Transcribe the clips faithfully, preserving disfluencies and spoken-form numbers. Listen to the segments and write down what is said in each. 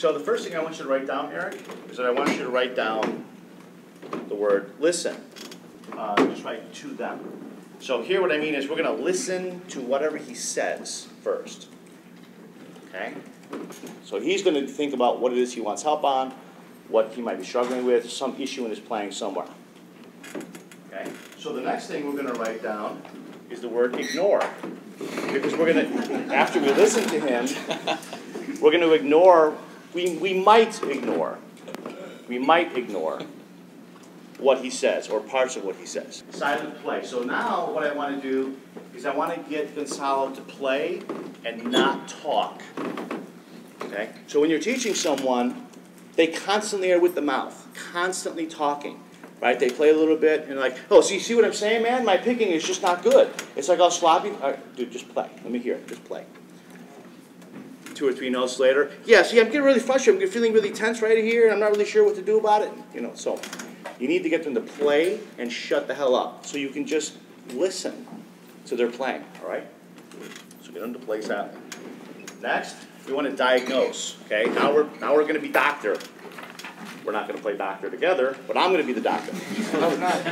So the first thing I want you to write down, Eric, is that I want you to write down the word listen. Uh, just write to them. So here what I mean is we're going to listen to whatever he says first. Okay? So he's going to think about what it is he wants help on, what he might be struggling with, some issue in his playing somewhere. Okay? So the next thing we're going to write down is the word ignore. Because we're going to, after we listen to him, we're going to ignore, we, we might ignore, we might ignore what he says, or parts of what he says. Silent play. So now what I want to do is I want to get Gonçalo to play and not talk. Okay? So when you're teaching someone, they constantly are with the mouth, constantly talking. Right? They play a little bit and like, oh, so you see what I'm saying, man? My picking is just not good. It's like all sloppy. All right, dude, just play. Let me hear it. Just play. Two or three notes later, yeah, see, I'm getting really frustrated. I'm feeling really tense right here, and I'm not really sure what to do about it. You know, so you need to get them to play and shut the hell up so you can just listen to their playing, all right? So get them to play sound. Next, we want to diagnose, okay? Now we're, now we're going to be doctor. We're not going to play doctor together, but I'm going to be the doctor. No, we're not.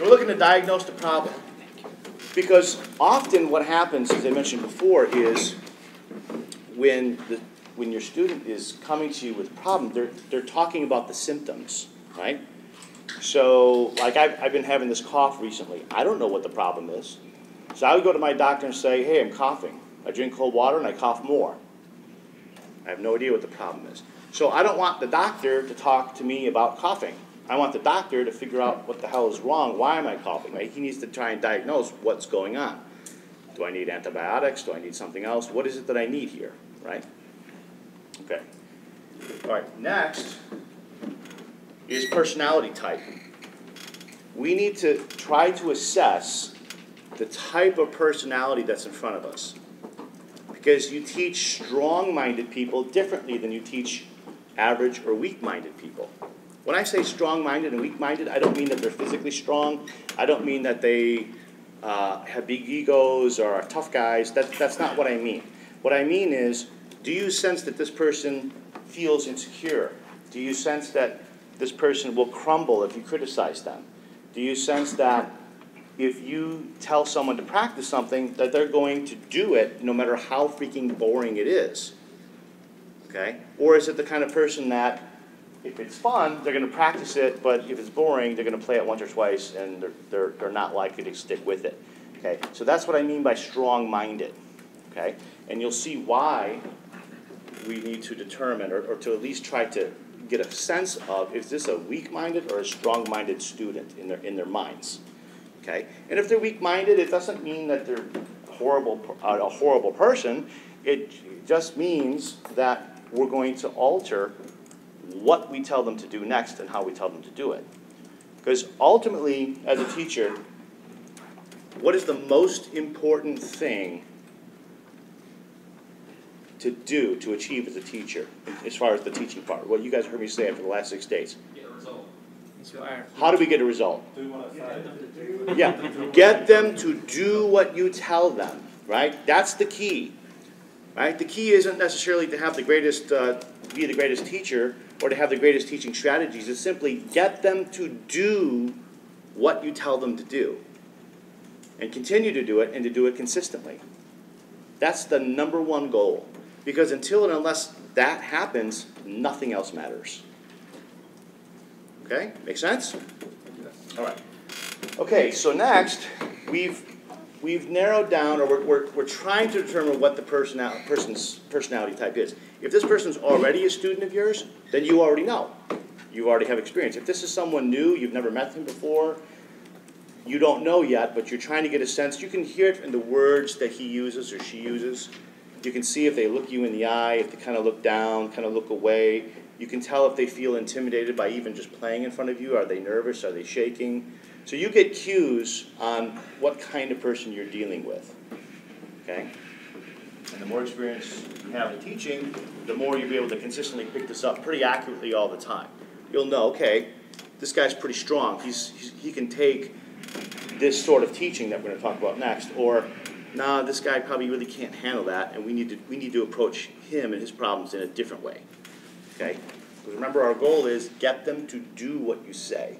We're looking to diagnose the problem. Because often what happens, as I mentioned before, is when, the, when your student is coming to you with a problem, they're, they're talking about the symptoms, right? So, like, I've, I've been having this cough recently. I don't know what the problem is. So I would go to my doctor and say, hey, I'm coughing. I drink cold water and I cough more. I have no idea what the problem is. So I don't want the doctor to talk to me about coughing. I want the doctor to figure out what the hell is wrong, why am I coughing, right? He needs to try and diagnose what's going on. Do I need antibiotics? Do I need something else? What is it that I need here, right? Okay. All right, next is personality type. We need to try to assess the type of personality that's in front of us. Because you teach strong-minded people differently than you teach average or weak-minded people. When I say strong-minded and weak-minded, I don't mean that they're physically strong. I don't mean that they uh, have big egos or are tough guys. That, that's not what I mean. What I mean is, do you sense that this person feels insecure? Do you sense that this person will crumble if you criticize them? Do you sense that if you tell someone to practice something, that they're going to do it no matter how freaking boring it is? Okay? Or is it the kind of person that if it's fun, they're going to practice it, but if it's boring, they're going to play it once or twice, and they're, they're, they're not likely to stick with it. Okay? So that's what I mean by strong-minded. Okay? And you'll see why we need to determine, or, or to at least try to get a sense of, is this a weak-minded or a strong-minded student in their, in their minds. Okay? And if they're weak-minded, it doesn't mean that they're horrible, uh, a horrible person. It just means that we're going to alter what we tell them to do next and how we tell them to do it. Because ultimately, as a teacher, what is the most important thing to do to achieve as a teacher, as far as the teaching part? What you guys heard me say for the last six days. Get a result. How do we get a result? Yeah, get them to do what you tell them, right? That's the key. Right? The key isn't necessarily to have the greatest, uh, be the greatest teacher or to have the greatest teaching strategies. It's simply get them to do what you tell them to do and continue to do it and to do it consistently. That's the number one goal, because until and unless that happens, nothing else matters. Okay? Make sense? All right. Okay, so next we've We've narrowed down, or we're, we're, we're trying to determine what the personality, person's personality type is. If this person's already a student of yours, then you already know. You already have experience. If this is someone new, you've never met them before, you don't know yet, but you're trying to get a sense. You can hear it in the words that he uses or she uses. You can see if they look you in the eye, if they kind of look down, kind of look away. You can tell if they feel intimidated by even just playing in front of you. Are they nervous? Are they shaking? So you get cues on what kind of person you're dealing with, okay? And the more experience you have in teaching, the more you'll be able to consistently pick this up pretty accurately all the time. You'll know, okay, this guy's pretty strong. He's, he's, he can take this sort of teaching that we're going to talk about next, or no, this guy probably really can't handle that, and we need to, we need to approach him and his problems in a different way. Okay? Because remember, our goal is get them to do what you say.